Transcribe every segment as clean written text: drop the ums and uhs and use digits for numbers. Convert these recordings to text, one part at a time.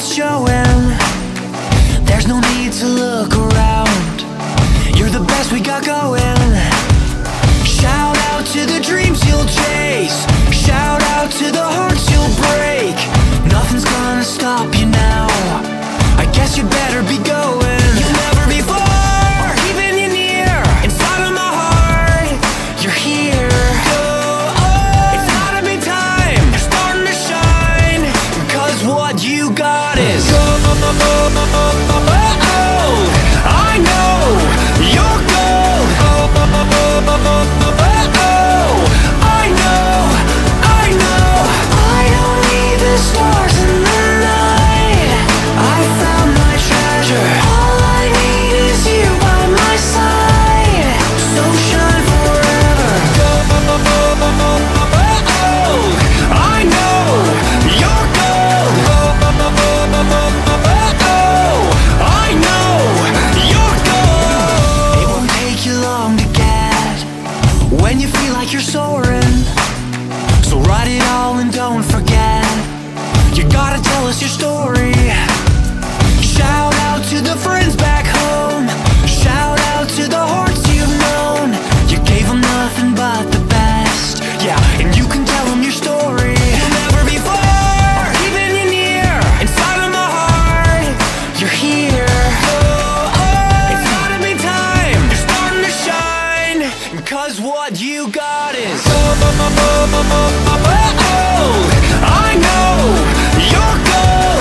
it's showing. There's no need to look around. You're the best we got going. Shout out to the dreams you'll chase. Shout out to the hearts you'll break. Nothing's gonna stop you now. I guess you better be going. You'll never be far, or even you're near. Inside of my heart, you're here. Go on. It's gotta be time. You're starting to shine, cause what you got is I know your goal. I know, I know. I don't need the stars in the night. I found my treasure. All I need is you by my side. So shine forever. I know your goal. You're soaring, so write it all and don't forget. You gotta tell us your story. Shout out to the friends back home. Shout out to the hearts you've known. You gave them nothing but the best. Yeah, and you can tell them your story. You'll never be far, or even you're near. Inside of my heart, you're here. Oh, oh, it's gotta be time. You're starting to shine, cause what you got. I know your goal.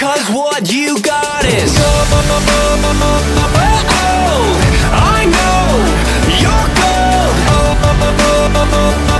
Cause what you got is I know your goal.